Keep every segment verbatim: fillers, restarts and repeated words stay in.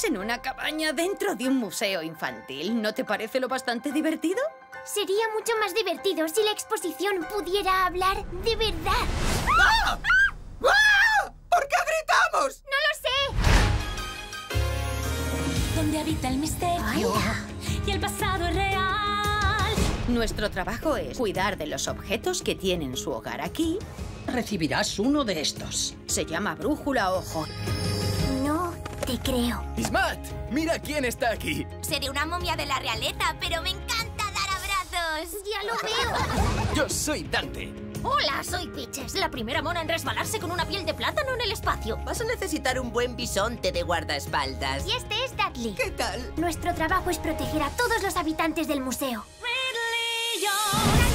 Navidades en una cabaña dentro de un museo infantil. ¿No te parece lo bastante divertido? Sería mucho más divertido si la exposición pudiera hablar de verdad. ¡Ah! ¡Ah! ¡Ah! ¿Por qué gritamos? ¡No lo sé! Donde habita el misterio y el pasado es real. Nuestro trabajo es cuidar de los objetos que tienen su hogar aquí. Recibirás uno de estos. Se llama Brújula Ojo. No te creo. Ismat, mira quién está aquí. Seré una momia de la realeza, pero me encanta dar abrazos. Ya lo veo. Yo soy Dante. Hola, soy Pitches, la primera mona en resbalarse con una piel de plátano en el espacio. Vas a necesitar un buen bisonte de guardaespaldas. Y este es Dudley. ¿Qué tal? Nuestro trabajo es proteger a todos los habitantes del museo. Ridley Jones.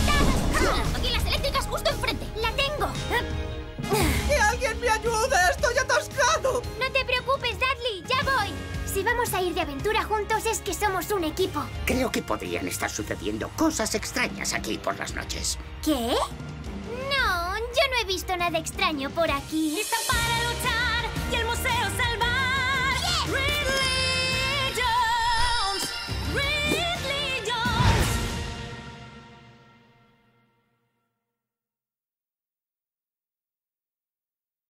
¡Ah! ¡Aquí las eléctricas justo enfrente! ¡La tengo! ¡Que alguien me ayude! ¡Estoy atascado! No te preocupes, Dudley, ya voy. Si vamos a ir de aventura juntos es que somos un equipo. Creo que podrían estar sucediendo cosas extrañas aquí por las noches. ¿Qué? No, yo no he visto nada extraño por aquí. ¡Lista para luchar!